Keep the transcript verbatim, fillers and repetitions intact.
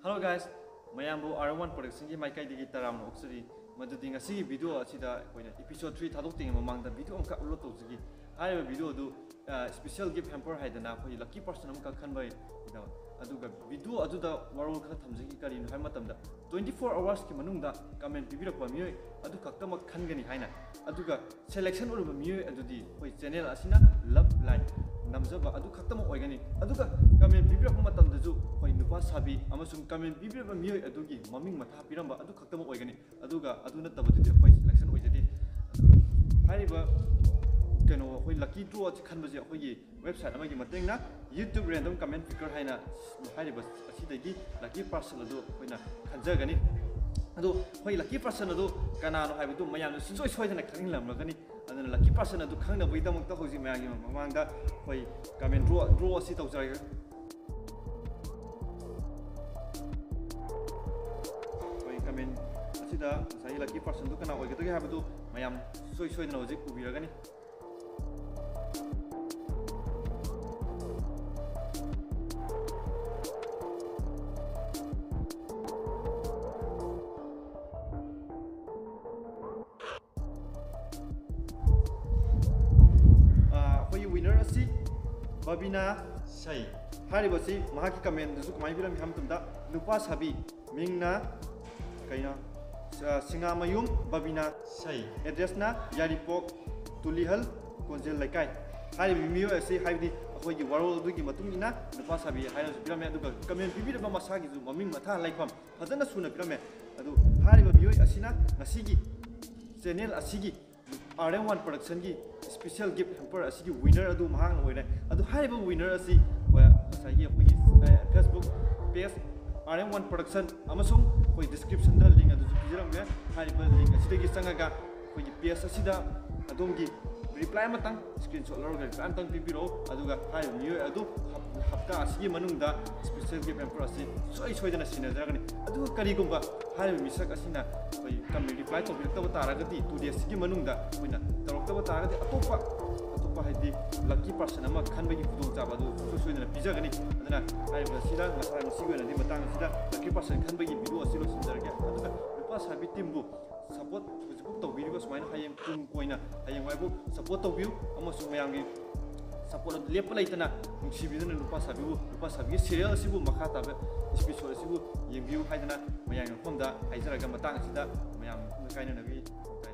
Hello guys, my name is R M one Production. I am going to show you this video. Episode three video on video special gift hamper lucky person video twenty-four hours comment selection channel love line. Namzaba adu khaktam organic aduka kamen bibira puma tam deju hoi nupa sabi amasum kamen bibira ba mioi adugi maming matha piramba adu khaktam organic aduga adu na tabu de hoi selection hoi jadi hariba keno hoi lucky draw khan baje hoi website amagi mateng na YouTube random comment picker haina hariba asidagi lucky person adu hoi na khanjagani adu hoi lucky person adu kana no haibu mayam no sinjoi soidana khanglam lagani and the lucky person at the kind of way the Mutahosi Magim among that way come and draw draw a seat of Zaire. Come in, Sita, Say lucky person to Kana, we get to have to Mayam, so you know, Zip will be again. Babina Sai Haribasi, Mahaki Kamen, Zukmaibiram Hamtunda, Nupas Habi, Mingna Kaina Singamayum, Babina Sai, Adresna, Yaripok, Tulihal, Konzel Lakai. Haribimio, I say, Hadi, Ahoy, Waro, Duki Matumina, Nupas Habi, Highlands Pyramid, Kamen, Bibida Masaki, Mamim Mata, like Pam, Hazana Suna Pyramid, Haribio Asina, Nasigi, Senel Asigi. R M one Production gi special gift hamper asigi winner adu mahang oire adu haibu winner asi asagi hoyi Facebook page R M one Production amasung hoyi description da link adu pijiram ga haibu link asigi sangaga hoyi page asida adom gi reply matang screenshot lorga reply tan pibiro aduga haibu new adu hapta asigi manung da special gift hamper asi soi soi dana sinajagani adu kari gumba haibu misak asina hoyi comment reply तो बिल्कुल बता रहा कि तू देश की मनुंगा कोई ना तरोकता बता रहा कि अतोपा अतोपा है दी लकी पर्सन हम खान बगी फुटों चाबा दो तो सुविधा पिज़ा करनी अदना आई बस सीधा मसाला मसीबे ना दी बताएं सीधा लकी पर्सन खान बगी बिलो असीलो सुंदर क्या अदना बिपास है बिटिम बो सपोर्ट बिल्कुल तो बिल्कुल सुमाइन है यम तुम कोई ना है यम वाइबो सपोर्ट तो बिल्कुल हम सुमायांगे Sapolo lepala itana nshibidana lupa sabiu lupa sabiu serial sibu makata be special sibu yembiu haidana mayang fonda haizara gamatang sida mayang kainana bi